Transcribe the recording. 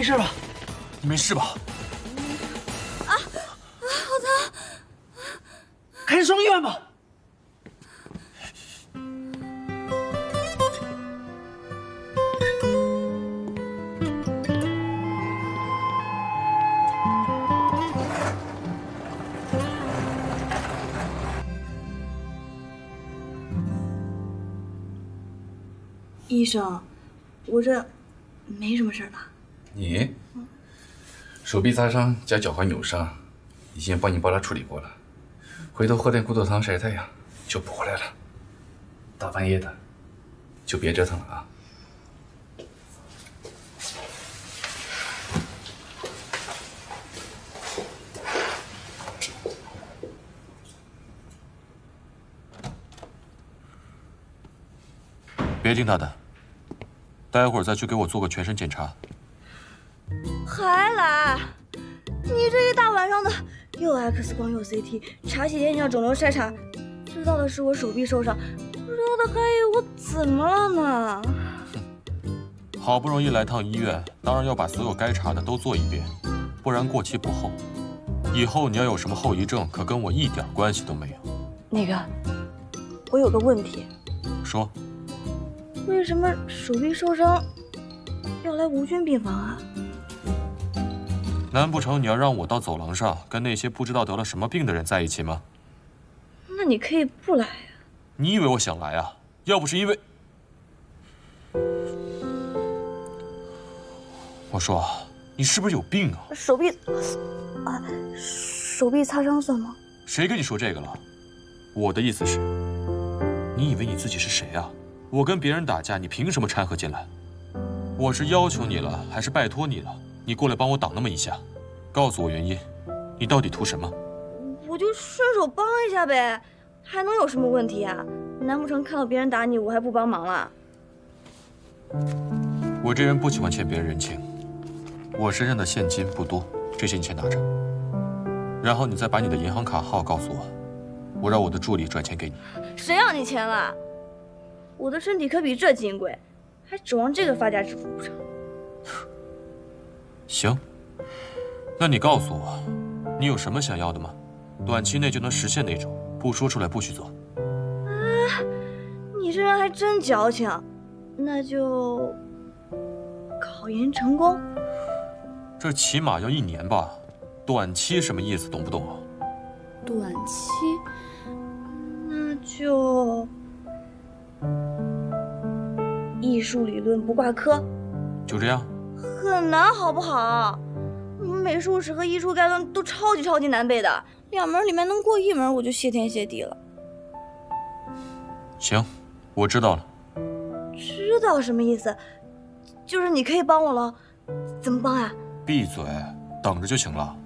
没事吧？你没事吧？啊啊！好疼！开双院吧。 医生，我这没什么事吧？你手臂擦伤加脚踝扭伤，已经帮你包扎处理过了。回头喝点骨头汤晒太阳，就补回来了。大半夜的，就别折腾了啊！别听他的。 待会儿再去给我做个全身检查。还来？你这一大晚上的，又 X 光又 CT， 查血液、尿肿瘤筛查，知道的是我手臂受伤，不知道的还以为我怎么了呢。哼，好不容易来趟医院，当然要把所有该查的都做一遍，不然过期不候。以后你要有什么后遗症，可跟我一点关系都没有。那个，我有个问题。说。 为什么手臂受伤要来无菌病房啊？难不成你要让我到走廊上跟那些不知道得了什么病的人在一起吗？那你可以不来呀。你以为我想来啊？要不是因为……我说，你是不是有病啊？手臂啊，手臂擦伤算吗？谁跟你说这个了？我的意思是，你以为你自己是谁啊？ 我跟别人打架，你凭什么掺和进来？我是要求你了，还是拜托你了？你过来帮我挡那么一下，告诉我原因，你到底图什么？我就顺手帮一下呗，还能有什么问题啊？难不成看到别人打你，我还不帮忙了？我这人不喜欢欠别人人情，我身上的现金不多，这些你先拿着，然后你再把你的银行卡号告诉我，我让我的助理转钱给你。谁要你钱了？ 我的身体可比这金贵，还指望这个发家致富不成？行，那你告诉我，你有什么想要的吗？短期内就能实现那种，不说出来不许做。啊，你这人还真矫情，那就考研成功。这起码要1年吧，短期什么意思？懂不懂啊？短期，那就。 艺术理论不挂科，就这样，很难好不好？美术史和艺术概论都超级难背的，2门里面能过1门我就谢天谢地了。行，我知道了。知道什么意思？就是你可以帮我了，怎么帮啊？闭嘴，等着就行了。